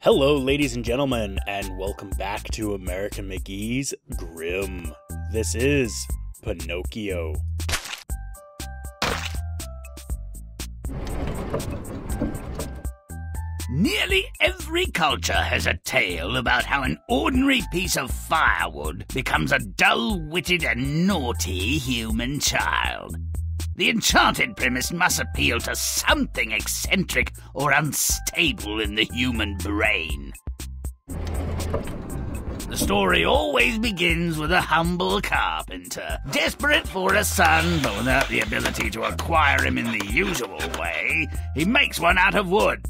Hello, ladies and gentlemen, and welcome back to American McGee's Grimm. This is Pinocchio. Nearly every culture has a tale about how an ordinary piece of firewood becomes a dull-witted and naughty human child. The enchanted premise must appeal to something eccentric or unstable in the human brain. The story always begins with a humble carpenter, desperate for a son, but without the ability to acquire him in the usual way. He makes one out of wood.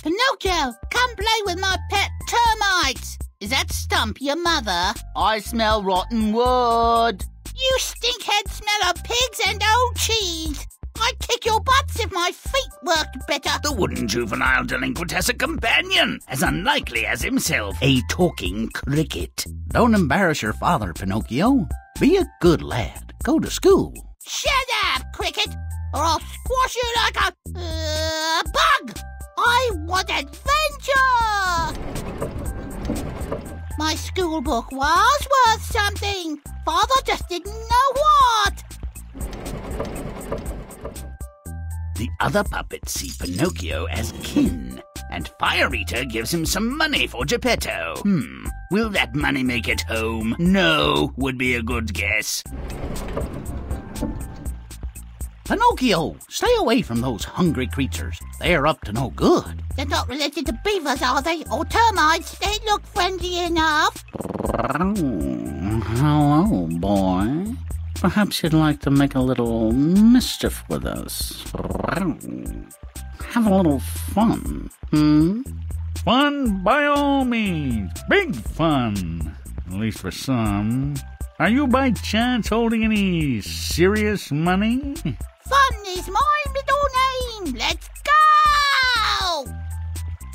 Pinocchio, come play with my pet termites. Is that Stump your mother? I smell rotten wood. You stinkhead smell of pigs and old cheese! I'd kick your butts if my feet worked better! The wooden juvenile delinquent has a companion, as unlikely as himself, a talking cricket. Don't embarrass your father, Pinocchio. Be a good lad. Go to school. Shut up, cricket, or I'll squash you like a bug! I want adventure! My school book was worth something! Father just didn't know what! The other puppets see Pinocchio as kin, and Fire Eater gives him some money for Geppetto. Will that money make it home? No, would be a good guess. Pinocchio, stay away from those hungry creatures. They're up to no good. They're not related to beavers, are they? Or termites? They look friendly enough. Hello, boy. Perhaps you'd like to make a little mischief with us. Have a little fun, Fun by all means. Big fun. At least for some. Are you by chance holding any serious money? Fun is my middle name. Let's go!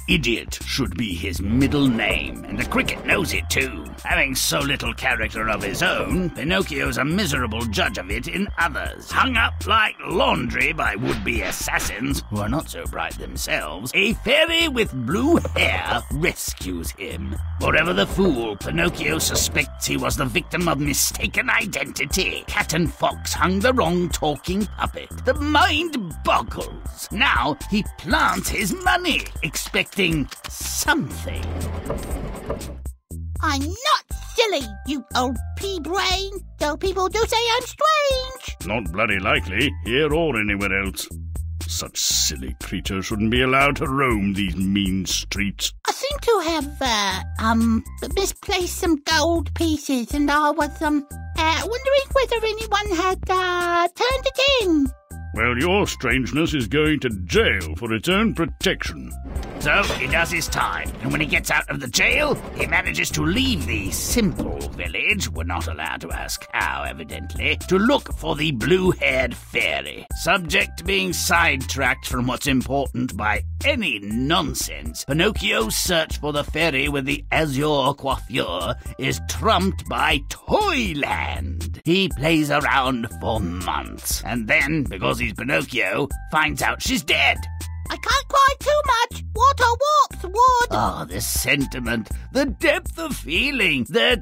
Idiot should be his middle name, and the cricket knows it too. Having so little character of his own, Pinocchio's a miserable judge of it in others. Hung up like laundry by would-be assassins, who are not so bright themselves, a fairy with blue hair rescues him. Forever the fool, Pinocchio suspects he was the victim of mistaken identity. Cat and fox hung the wrong talking puppet. The mind boggles. Now he plants his money, expecting something. I'm not silly, you old pea brain, though people do say I'm strange. Not bloody likely, here or anywhere else. Such silly creatures shouldn't be allowed to roam these mean streets. I seem to have, misplaced some gold pieces, and I was, wondering whether anyone had, turned it in. Well, your strangeness is going to jail for its own protection. So he does his time, and when he gets out of the jail, he manages to leave the simple village, we're not allowed to ask how evidently, to look for the blue-haired fairy. Subject being sidetracked from what's important by any nonsense, Pinocchio's search for the fairy with the azure coiffure is trumped by Toyland. He plays around for months, and then, because he's Pinocchio, finds out she's dead. I can't cry too much. Water warps wood. Ah, the sentiment, the depth of feeling, the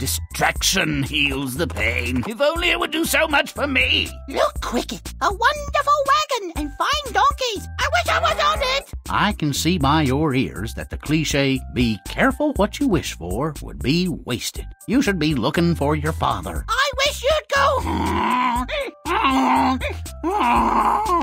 distraction heals the pain. If only it would do so much for me. Look, Cricket, a wonderful wagon and fine donkeys. I wish I was on it. I can see by your ears that the cliche, be careful what you wish for, would be wasted. You should be looking for your father. I wish you'd go.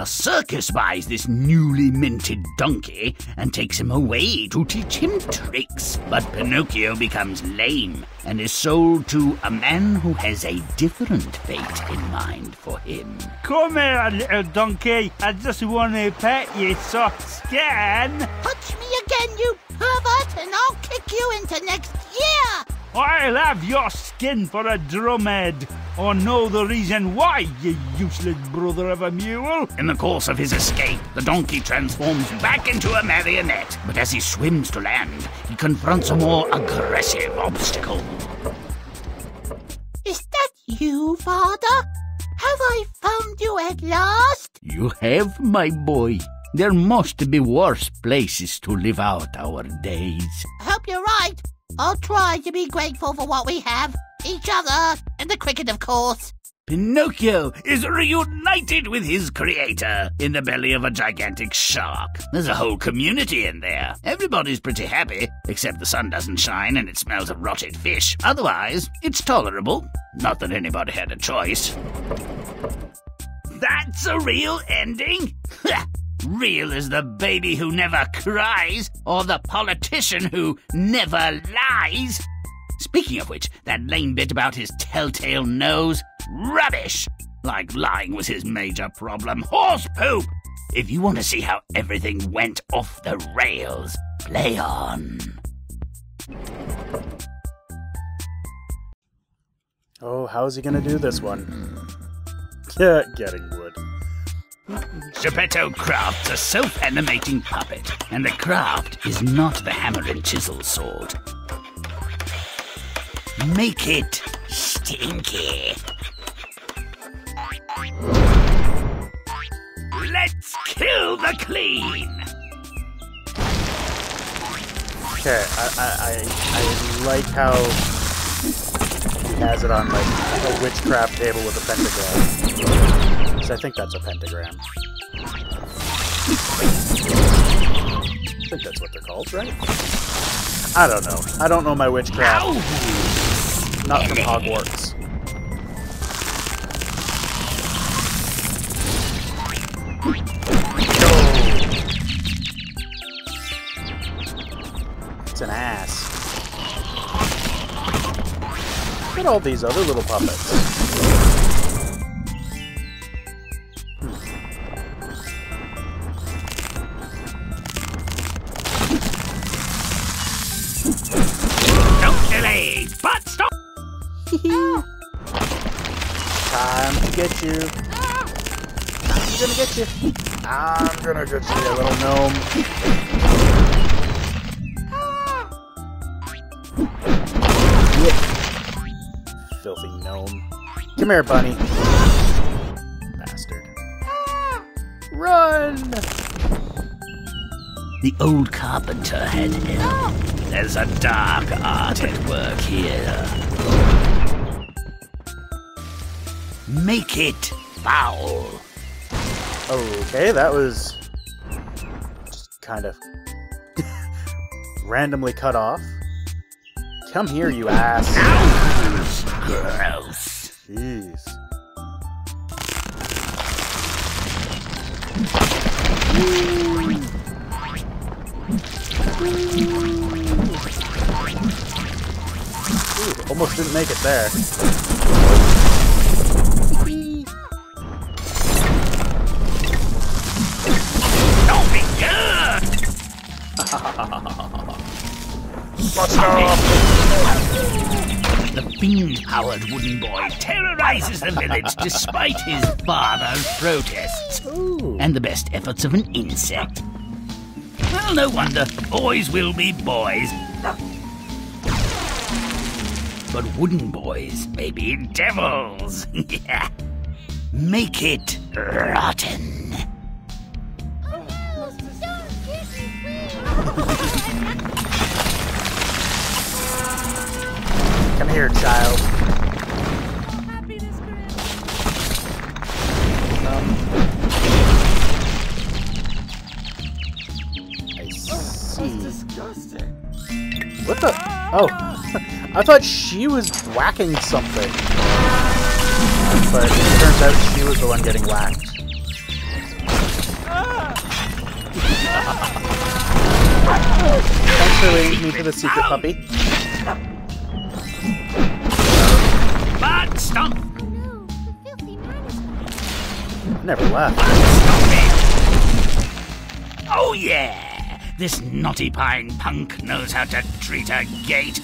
A circus buys this newly minted donkey and takes him away to teach him tricks. But Pinocchio becomes lame and is sold to a man who has a different fate in mind for him. Come here, little donkey. I just want to pet you, so scan. Touch me again, you pervert, and I'll kick you into next year. I'll have your skin for a drumhead, or know the reason why, you useless brother of a mule. In the course of his escape, the donkey transforms back into a marionette, but as he swims to land, he confronts a more aggressive obstacle. Is that you, Father? Have I found you at last? You have, my boy. There must be worse places to live out our days. I hope you're right. I'll try to be grateful for what we have, each other, and the cricket, of course. Pinocchio is reunited with his creator in the belly of a gigantic shark. There's a whole community in there. Everybody's pretty happy, except the sun doesn't shine and it smells of rotted fish. Otherwise, it's tolerable. Not that anybody had a choice. That's a real ending? Real as the baby who never cries or the politician who never lies. Speaking of which, that lame bit about his telltale nose, rubbish! Like lying was his major problem. Horse poop! If you want to see how everything went off the rails, play on. Oh, how's he gonna do this one? Yeah, getting wood. Geppetto crafts a self-animating puppet, and the craft is not the hammer and chisel sort. Make it stinky. Let's kill the clean. Okay, I like how he has it on like a witchcraft table with a pentagram. Because I think that's a pentagram. I think that's what they're called, right? I don't know. I don't know my witchcraft. Ow! Not from Hogwarts. It's an ass. Look at all these other little puppets. Don't delay, but stop. Time to get you. I'm gonna get you. I'm gonna get you, you little gnome. Filthy gnome. Come here, bunny. Bastard. Run! The old carpenter had him. There's a dark art at work here. Make it foul. Okay, that was just kind of randomly cut off. Come here, you ass. Ow! Gross. Jeez. Ooh, almost didn't make it there. Don't be good. Let's go. The fiend-powered wooden boy terrorizes the village despite his father's protests. Ooh. And the best efforts of an insect. Well, no wonder. Boys will be boys. But wooden boys may be devils. Yeah. Make it rotten. Come here, child. I see. Disgusting. What the? Oh, I thought she was whacking something, but it turns out she was the one getting whacked. Thanks for leading me to the secret puppy. Stop! No, the filthy man never left. Stop it! Oh yeah! This naughty pine punk knows how to treat a gate.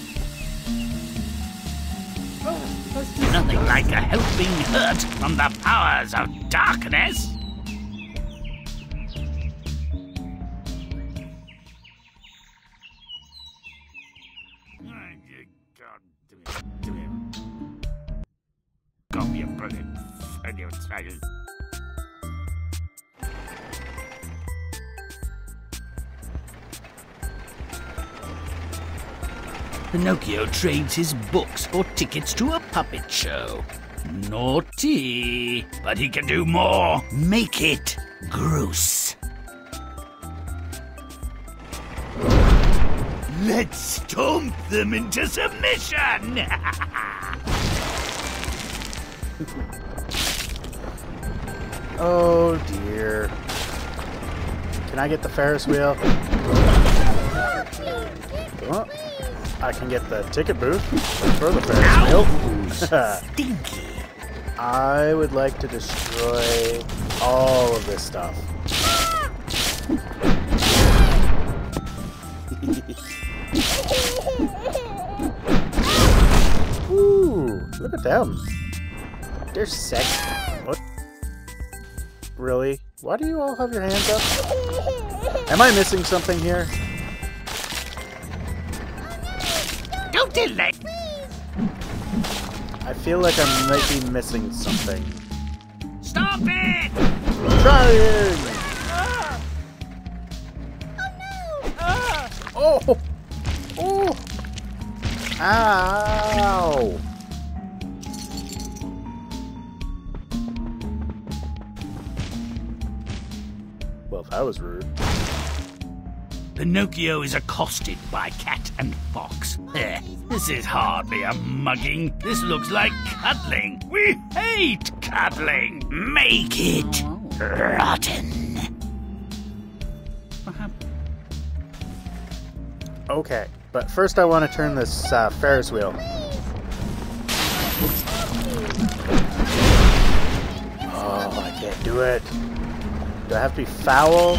Oh, nothing like a helping hurt from the powers of darkness. Pinocchio trades his books for tickets to a puppet show. Naughty. But he can do more. Make it gross. Let's stomp them into submission! Oh dear. Can I get the Ferris wheel? Oh, I can get the ticket booth for the Ferris wheel. Stinky. I would like to destroy all of this stuff. Ooh, look at them. They're sexy. What? Really? Why do you all have your hands up? Am I missing something here? Don't delay. I feel like I might be missing something. Stop it! I'm trying. Oh no! Oh! Oh! Ow! Well, that was rude. Pinocchio is accosted by cat and fox. This is hardly a mugging. This looks like cuddling. We hate cuddling. Make it rotten. Okay, but first I want to turn this Ferris wheel. Oh, I can't do it. Do I have to be foul?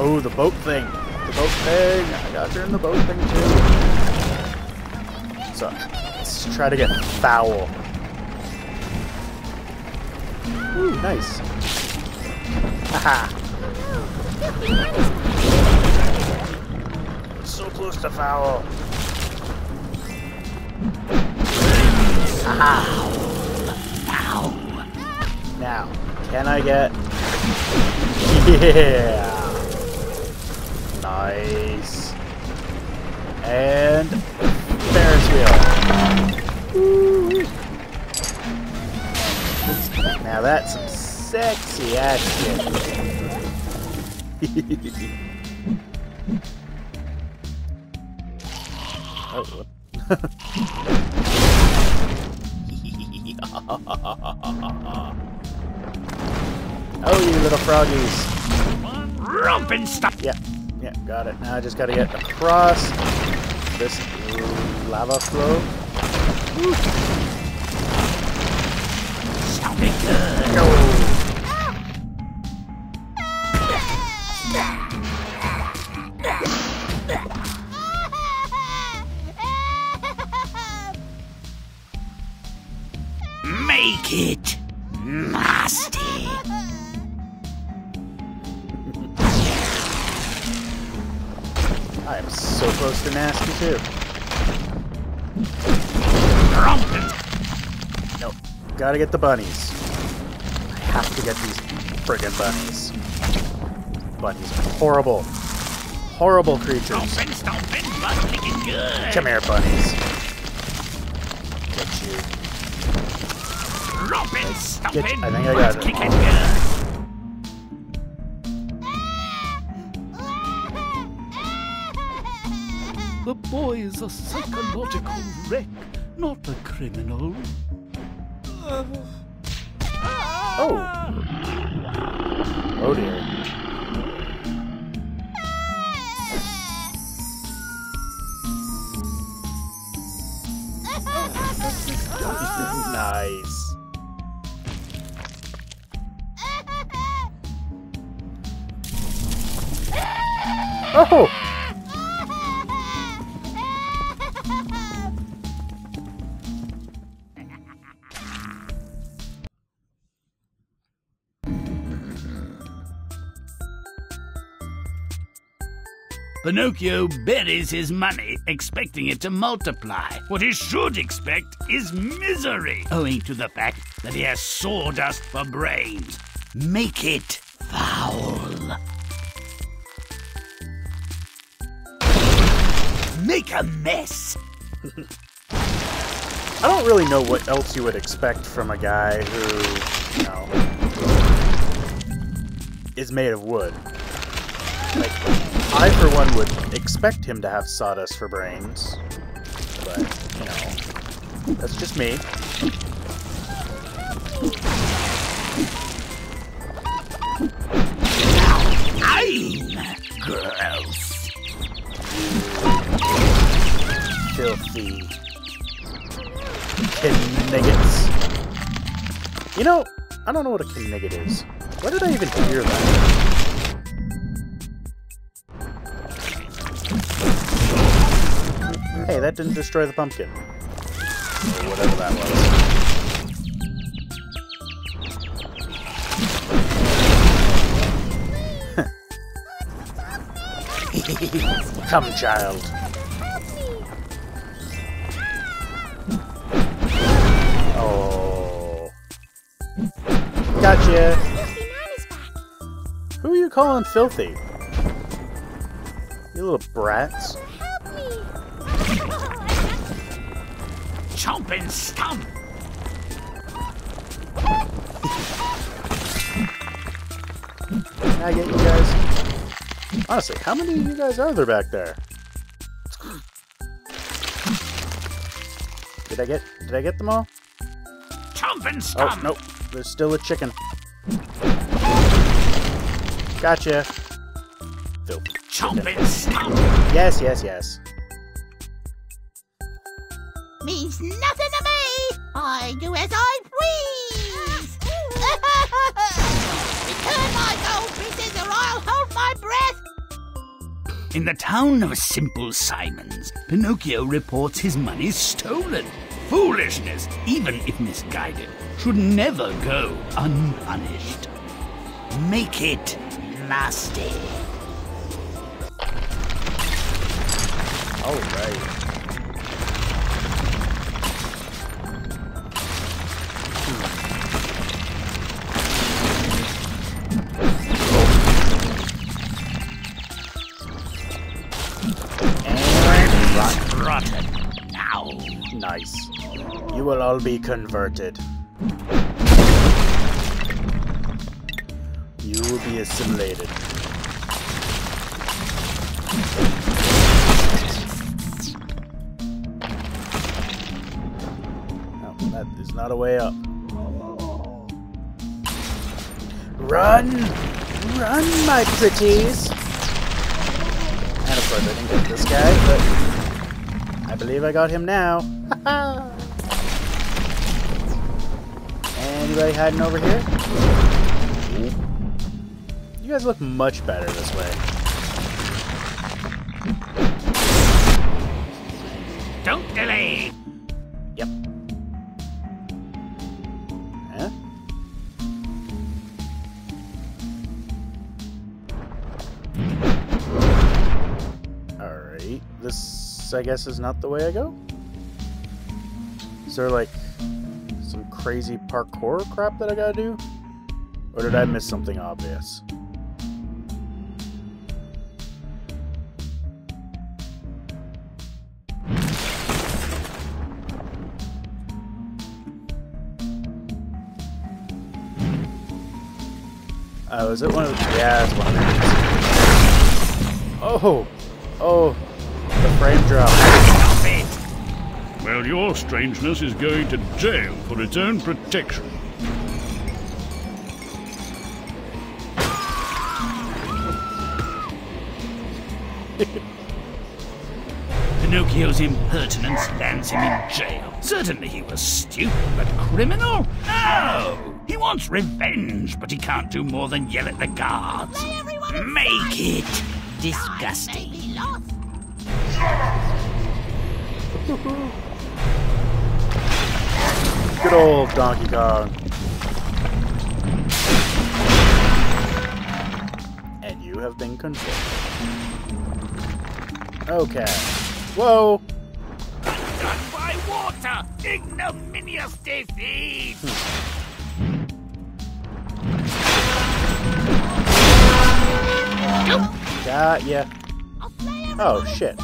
Oh, the boat thing. The boat thing. I got her in the boat thing, too. So, let's try to get foul. Ooh, nice. Haha. So close to foul. Foul. Now, can I get... Yeah. Nice. And Ferris wheel. Ooh. Now that's some sexy action. Oh. Oh, you little froggies. Rumpin' stuff. Yeah. Yeah, got it. Now I just gotta get across this lava flow. Woo. Stop it good. Go. Make it nasty. I am so close to nasty, too. Nope. Gotta get the bunnies. I have to get these friggin' bunnies. Bunnies are horrible. Horrible creatures. Stompin' good. Come here, bunnies. Get you. I think I got it. Good. The boy is a psychological wreck, not a criminal. Oh! Oh dear. Nice. Oh! Pinocchio buries his money, expecting it to multiply. What he should expect is misery, owing to the fact that he has sawdust for brains. Make it foul. make a mess. I don't really know what else you would expect from a guy who, you know, is made of wood. Like, I, for one, would expect him to have sawdust for brains, but, you know, that's just me. I'm gross. Filthy kniggots. You know, I don't know what a kniggot is. Why did I even hear that? Hey, that didn't destroy the pumpkin. Or whatever that was. Come, child. Oh. Gotcha. Who are you calling filthy? You little brats. Chomp and stomp! I get you guys. Honestly, how many of you guys are there back there? Did I get them all? Chomp and stomp! Oh, nope. There's still a chicken. Gotcha. Nope. Chomp and stomp! Yes, yes, yes. Means nothing to me! I do as I please! Return my gold pieces or I'll hold my breath! In the town of Simple Simons, Pinocchio reports his money's stolen. Foolishness, even if misguided, should never go unpunished. Make it nasty. All right. Nice. You will all be converted. You will be assimilated. No, that is not a way up. Run! Run, my pretties! And of course I didn't get this guy, but... I believe I got him now. Anybody hiding over here? You guys look much better this way. Don't delay! Yep. Huh? Alright, this... I guess is not the way I go? Is there like some crazy parkour crap that I gotta do? Or did I miss something obvious? Oh, is it one of the... Yeah, it's one of these. Oh! Oh! The frame drop. Stop it! Well, your strangeness is going to jail for its own protection. Pinocchio's impertinence lands him in jail. Certainly he was stupid, but criminal? No! He wants revenge, but he can't do more than yell at the guards. Make it disgusting. Good old Donkey Kong. And you have been controlled. Okay. Whoa! Undone by water! Ignominious defeat! Got ya. Oh, shit.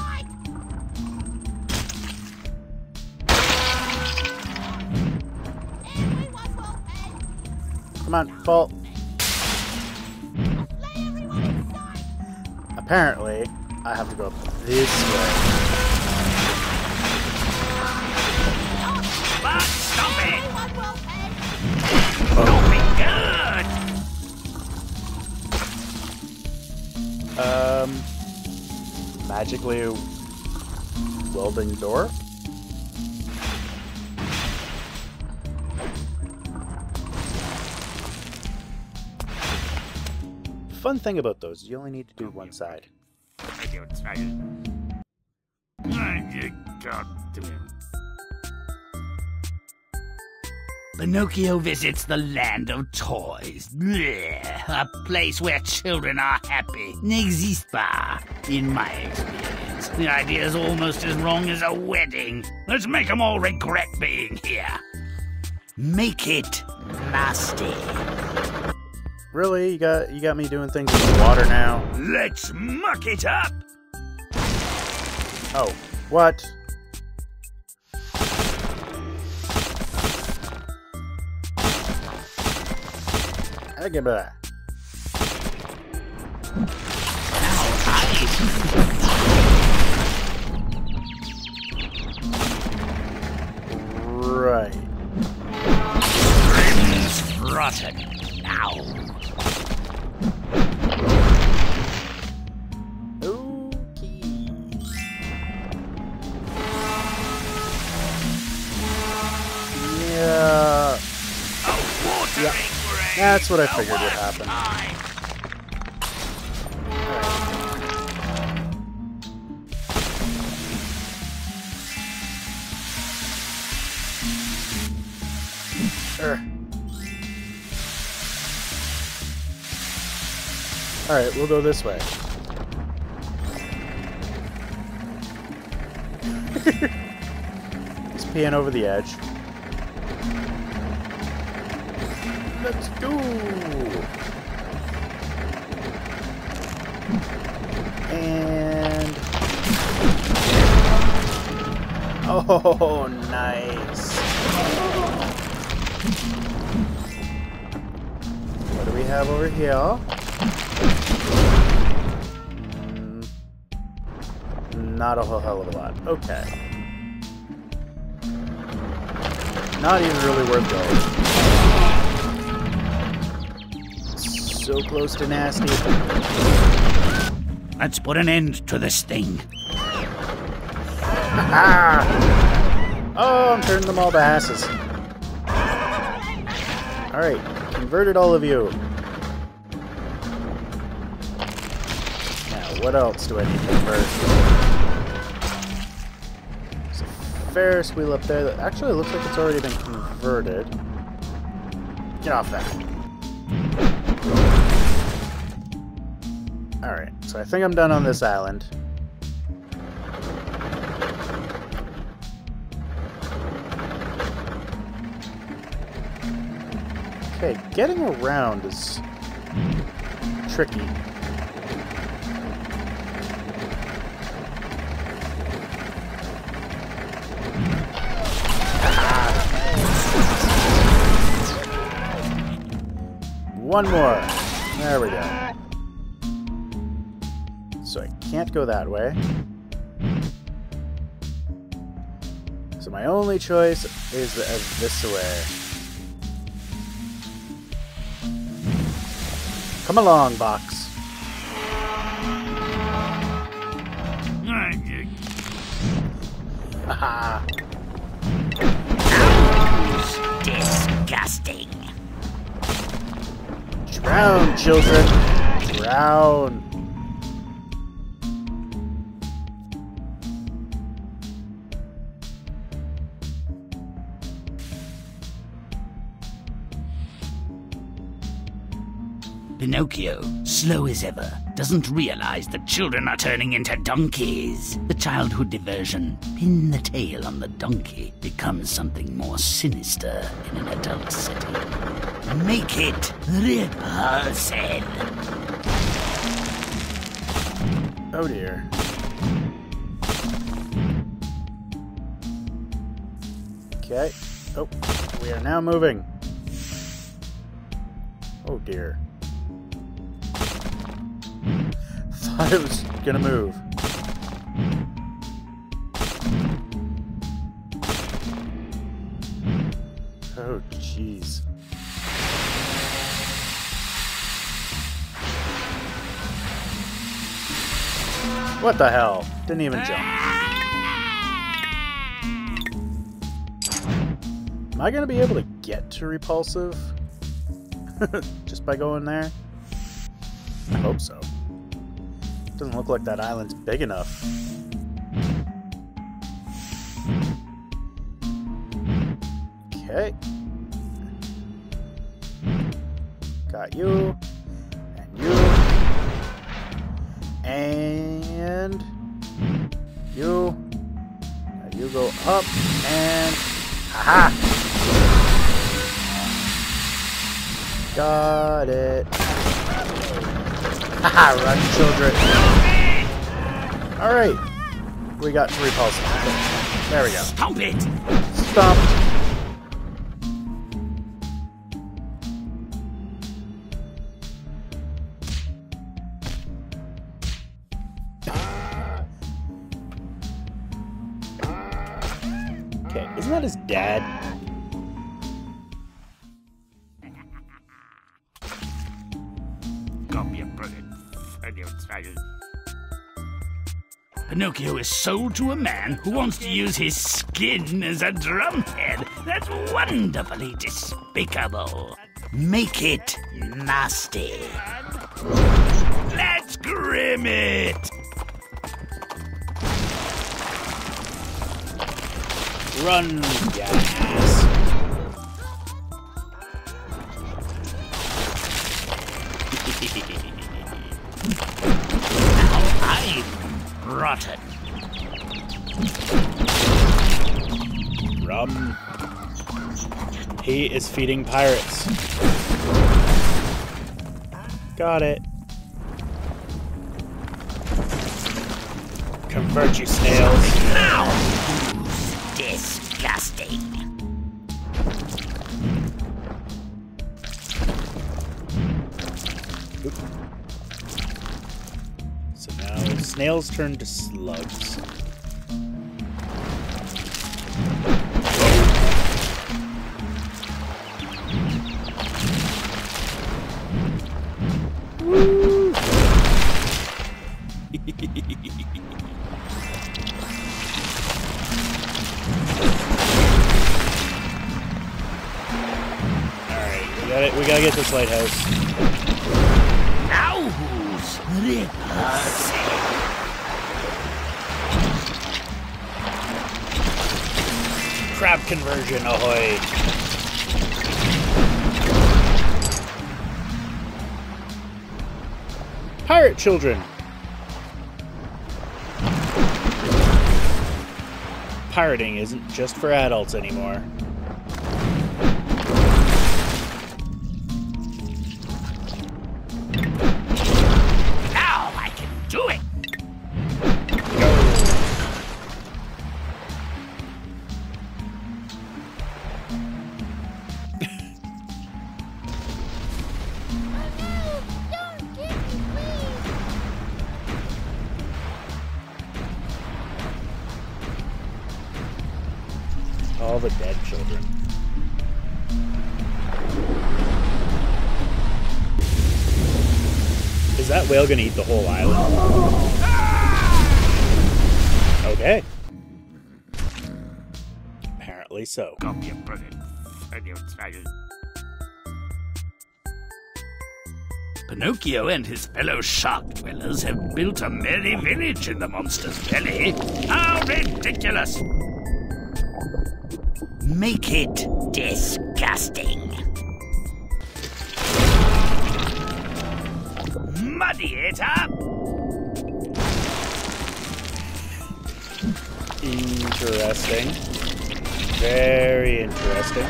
Come on, fall. Apparently, I have to go up this way. But stop it! Don't be good! Magically welding door? Fun thing about those is you only need to do one side. Pinocchio visits the land of toys. Blech, a place where children are happy. N'existe pas, in my experience. The idea is almost as wrong as a wedding. Let's make them all regret being here. Make it nasty. Really? You got me doing things in the water now? Let's muck it up! Oh, what? I give it that. Right. Grimm's rotten now. That's what I figured would happen. Alright, we'll go this way. Just peeing over the edge. Let's go! And... oh, nice! What do we have over here? Not a whole hell of a lot. Okay. Not even really worth going. So close to nasty. Let's put an end to this thing. Oh, I'm turning them all to asses. Alright, converted all of you. Now, what else do I need to convert? There's a Ferris wheel up there that actually looks like it's already been converted. Get off that. Alright, so I think I'm done on this island. Okay, getting around is tricky. One more. There we go. So I can't go that way. So my only choice is this way. Come along, box. Haha. Disgusting. Drown, children. Drown. Pinocchio, slow as ever, doesn't realize that children are turning into donkeys. The childhood diversion, pin the tail on the donkey, becomes something more sinister in an adult setting. Make it repulsive. Oh dear. Okay. Oh, we are now moving. Oh dear. Thought it was gonna move. Oh jeez. What the hell? Didn't even jump. Am I gonna be able to get to repulsive? Just by going there? I hope so. Doesn't look like that island's big enough. Okay. Got you. And you. And you. Now you go up and... Aha! Got it. Haha, run, children. Alright. We got to repulse it. There we go. Stomp it! Stomp. Okay, isn't that his dad? Pinocchio is sold to a man who wants to use his skin as a drumhead. That's wonderfully despicable. Make it nasty. Let's Grimm it! Run, guys. Rotten. Rum. He is feeding pirates. Got it. Convert, you snails. Ow! Disgusting. Oops. Snails turn to slugs. Woo! Alright, we gotta get this lighthouse. Now who's rehearsing? Crab conversion, ahoy! Pirate children! Pirating isn't just for adults anymore. All the dead children. Is that whale gonna eat the whole island? Okay. Apparently so. Pinocchio and his fellow shark dwellers have built a merry village in the monster's belly. How ridiculous! Make it disgusting. Muddy it up. Interesting. Very interesting.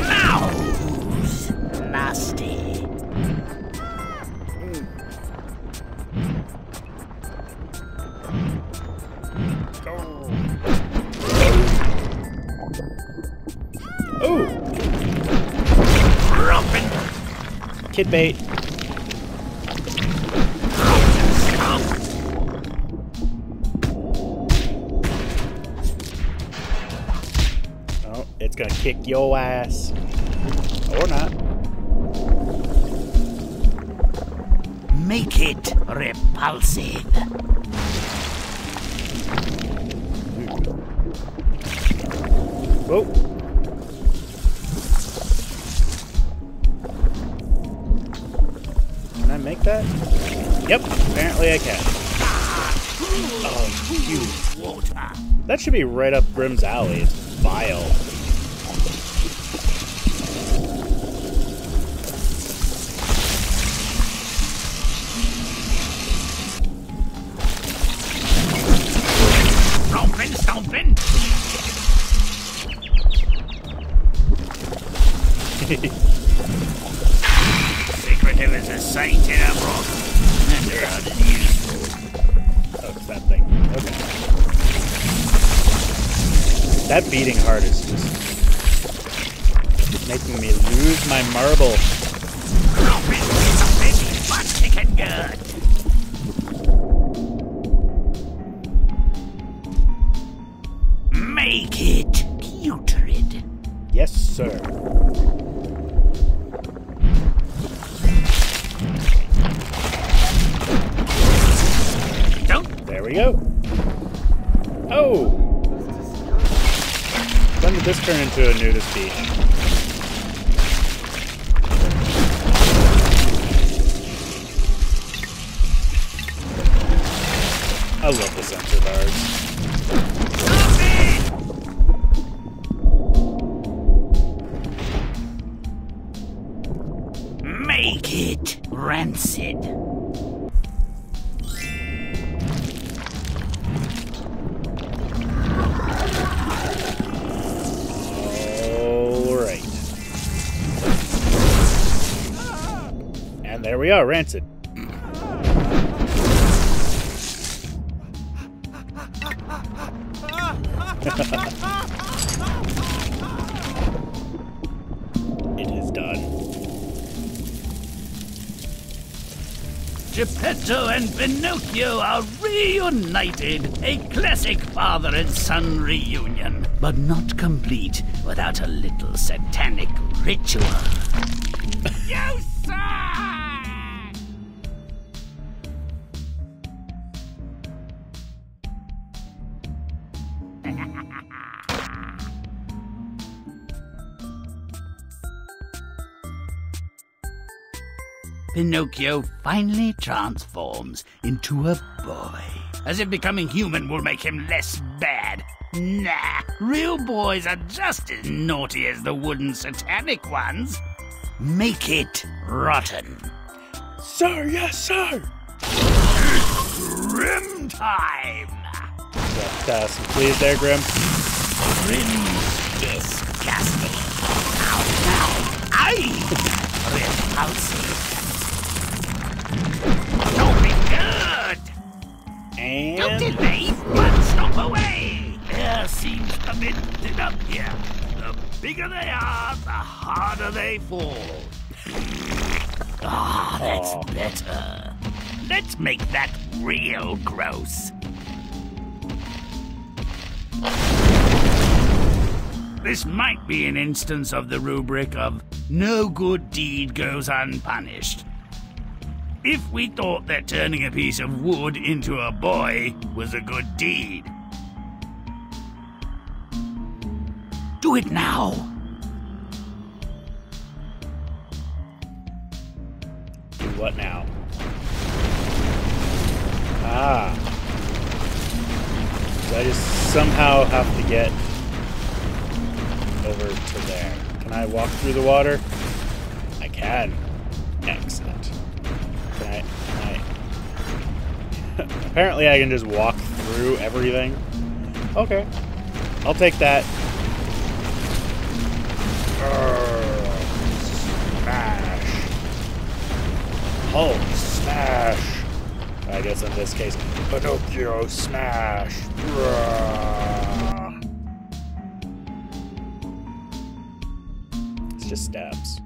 Mouse. Nasty. Oh! Rumpin Kid bait. Oh, it's gonna kick your ass. Or not. Make it repulsive. Oh. That? Yep, apparently I can. Oh, you water. That should be right up Grimm's alley. It's vile. Stompin', stompin'. There's a sight in a rock. Oh, it's that thing. Okay. That beating heart is just making me lose my marble. Make it putrid. Yes, sir. There we go. Oh! When did this turn into a nudist beach? I love the sensor bars. Make it rancid. There we are, rancid. It is done. Geppetto and Pinocchio are reunited. A classic father and son reunion, but not complete without a little satanic ritual. You suck! Pinocchio finally transforms into a boy. As if becoming human will make him less bad. Nah, real boys are just as naughty as the wooden satanic ones. Make it rotten. Sir, yes, sir! It's Grimm time! Some please there, Grimm. Grimm's disgusting. Ow, ow, I repulsive. Don't be good! And... don't delay, but stop away! There seems a bit thinned up here. The bigger they are, the harder they fall. Ah, that's better. Let's make that real gross. This might be an instance of the rubric of no good deed goes unpunished. If we thought that turning a piece of wood into a boy was a good deed. Do it now! Do what now? Ah. So I just somehow have to get over to there. Can I walk through the water? I can. Excellent. Apparently I can just walk through everything. Okay. I'll take that. Smash. Hulk smash. I guess in this case, Pinocchio smash. It's just stabs.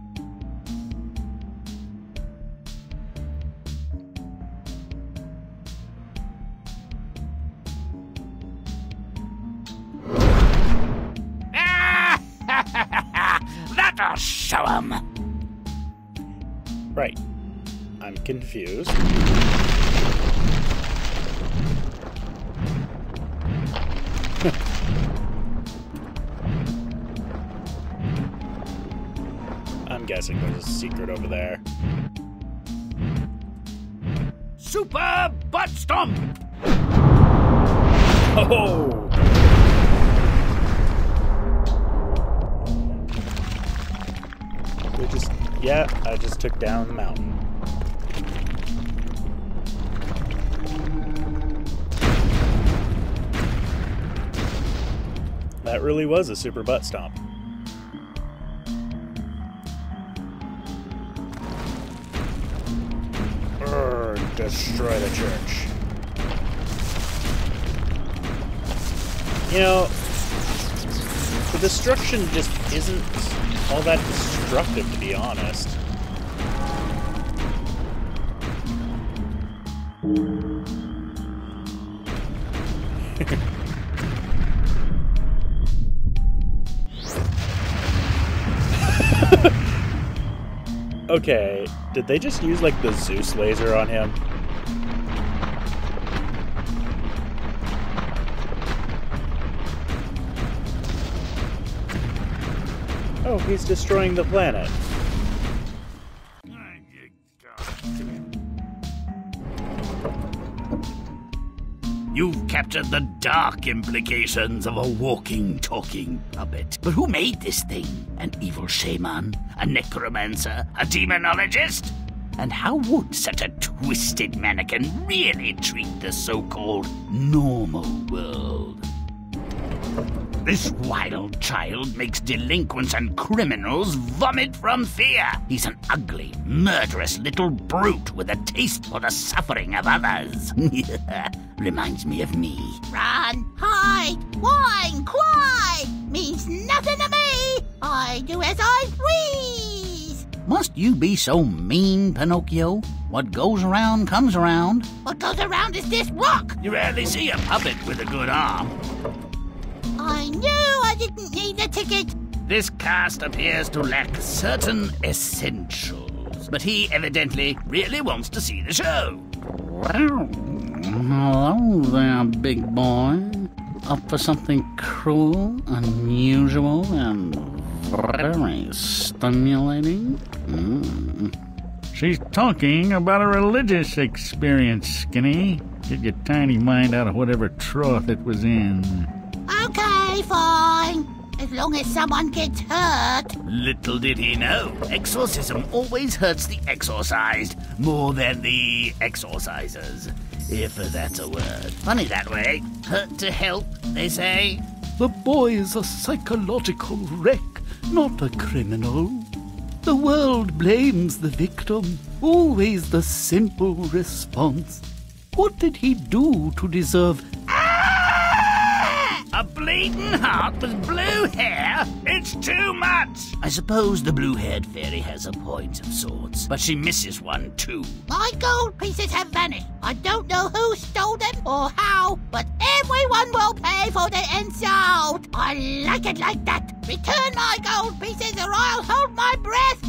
I'll show him. Right. I'm confused. I'm guessing there's a secret over there. Super butt stomp! Oh! Yeah, I just took down the mountain. That really was a super butt stomp. Destroy the church. You know, the destruction just isn't all that destructive, to be honest. Okay, did they just use like the Zeus laser on him? Oh, he's destroying the planet. You've captured the dark implications of a walking, talking puppet. But who made this thing? An evil shaman? A necromancer? A demonologist? And how would such a twisted mannequin really treat the so-called normal world? This wild child makes delinquents and criminals vomit from fear. He's an ugly, murderous little brute with a taste for the suffering of others. Reminds me of me. Run, hide, whine, cry means nothing to me. I do as I please. Must you be so mean, Pinocchio? What goes around comes around. What goes around is this rock. You rarely see a puppet with a good arm. I knew I didn't need a ticket. This cast appears to lack certain essentials, but he evidently really wants to see the show. Hello there, big boy. Up for something cruel, unusual, and very stimulating? She's talking about a religious experience, Skinny. Get your tiny mind out of whatever trough it was in. Okay, fine. As long as someone gets hurt. Little did he know, exorcism always hurts the exorcised more than the exorcisers, if that's a word. Funny that way. Hurt to help, they say. The boy is a psychological wreck, not a criminal. The world blames the victim. Always the simple response. What did he do to deserve... A bleeding heart with blue hair? It's too much! I suppose the blue-haired fairy has a point of sorts, but she misses one too. My gold pieces have vanished. I don't know who stole them or how, but everyone will pay for the insult. I like it like that. Return my gold pieces or I'll hold my breath.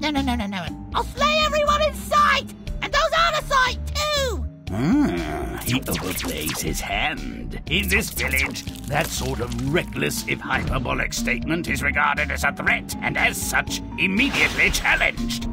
No. I'll slay everyone in sight! And those out of sight too! He overplays his hand. In this village, that sort of reckless, if hyperbolic statement is regarded as a threat, and as such, immediately challenged.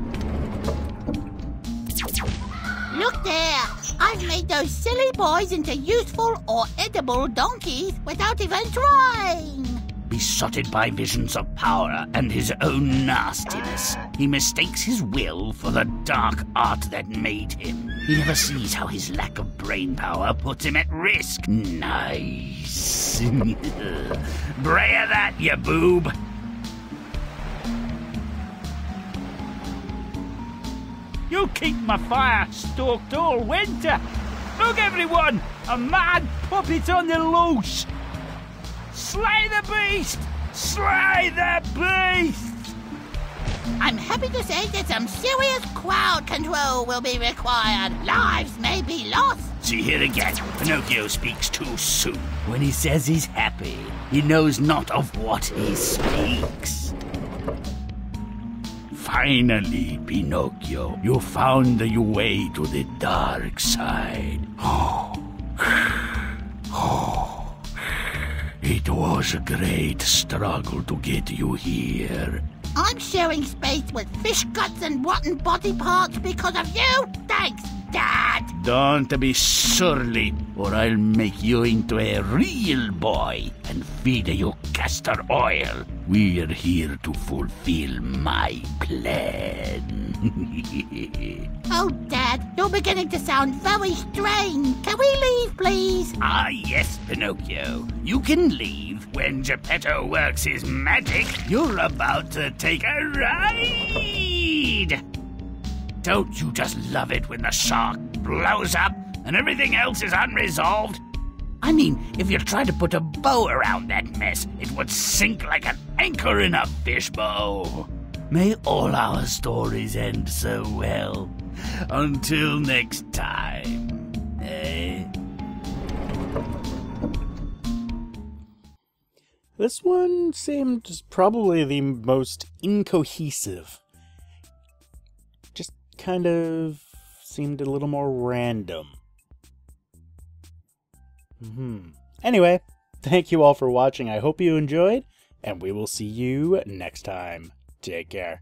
Look there! I've made those silly boys into useful or edible donkeys without even trying! Besotted by visions of power and his own nastiness, he mistakes his will for the dark art that made him. He never sees how his lack of brain power puts him at risk. Nice. Bray of that, you boob. You keep my fire stalked all winter. Look, everyone, a mad puppet on the loose. Slay the beast! Slay the beast! I'm happy to say that some serious crowd control will be required. Lives may be lost. See, here again, Pinocchio speaks too soon. When he says he's happy, he knows not of what he speaks. Finally, Pinocchio, you found your way to the dark side. It was a great struggle to get you here. I'm sharing space with fish guts and rotten body parts because of you? Thanks, Dad! Don't be surly, or I'll make you into a real boy and feed you castor oil. We're here to fulfill my plan. Oh, Dad, you're beginning to sound very strange. Can we leave, please? Ah, yes, Pinocchio. You can leave. When Geppetto works his magic, you're about to take a ride. Don't you just love it when the shark blows up and everything else is unresolved? I mean, if you tried to put a bow around that mess, it would sink like an anchor in a fishbowl. May all our stories end so well. Until next time, eh? This one seemed probably the most incohesive. Just kind of seemed a little more random. Anyway, thank you all for watching. I hope you enjoyed, and we will see you next time. Take care.